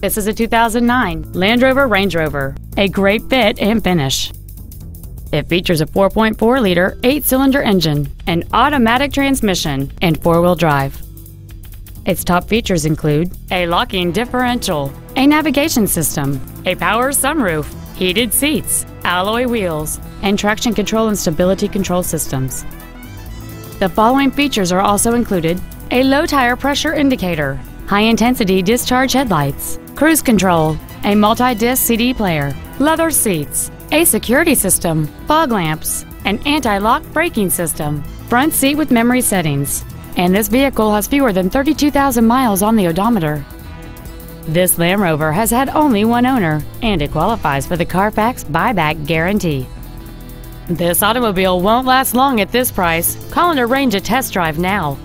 This is a 2009 Land Rover Range Rover, a great fit and finish. It features a 4.4-liter 8-cylinder engine, an automatic transmission, and four-wheel drive. Its top features include a locking differential, a navigation system, a power sunroof, heated seats, alloy wheels, and traction control and stability control systems. The following features are also included: a low tire pressure indicator, high-intensity discharge headlights, cruise control, a multi-disc CD player, leather seats, a security system, fog lamps, an anti-lock braking system, front seat with memory settings, and this vehicle has fewer than 32,000 miles on the odometer. This Land Rover has had only one owner, and it qualifies for the Carfax buyback guarantee. This automobile won't last long at this price. Call and arrange a test drive now.